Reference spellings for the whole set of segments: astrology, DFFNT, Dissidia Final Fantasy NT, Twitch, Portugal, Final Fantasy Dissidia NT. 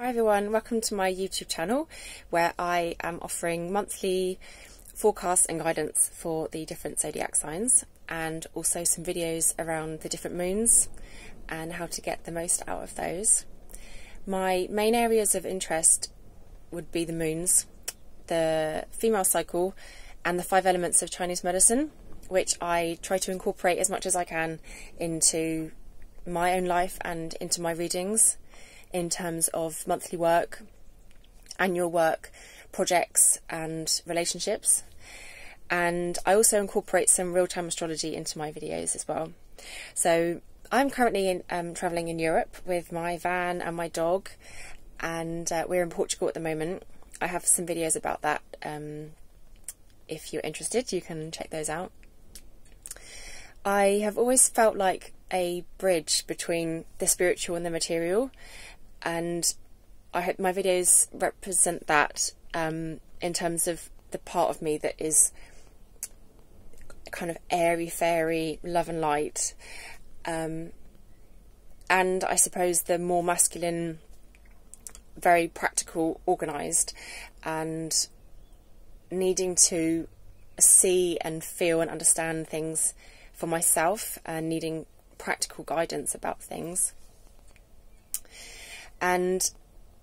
Hi everyone, welcome to my YouTube channel where I am offering monthly forecasts and guidance for the different zodiac signs and also some videos around the different moons and how to get the most out of those. My main areas of interest would be the moons, the female cycle and the 5 elements of Chinese medicine, which I try to incorporate as much as I can into my own life and into my readings. In terms of monthly work, annual work, projects and relationships, and I also incorporate some real-time astrology into my videos as well. So I'm currently travelling in Europe with my van and my dog, and we're in Portugal at the moment. I have some videos about that. If you're interested, you can check those out. I have always felt like a bridge between the spiritual and the material, and I hope my videos represent that in terms of the part of me that is kind of airy fairy, love and light, and I suppose the more masculine, very practical, organised and needing to see and feel and understand things for myself and needing practical guidance about things. And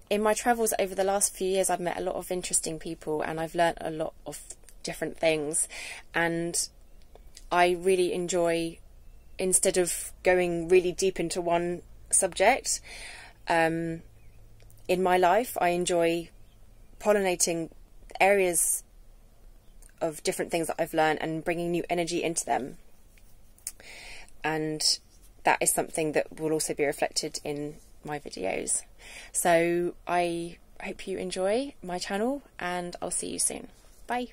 in my travels over the last few years I've met a lot of interesting people and I've learnt a lot of different things, and I really enjoy, instead of going really deep into one subject in my life, I enjoy pollinating areas of different things that I've learned and bringing new energy into them, and that is something that will also be reflected in my videos. So I hope you enjoy my channel and I'll see you soon. Bye.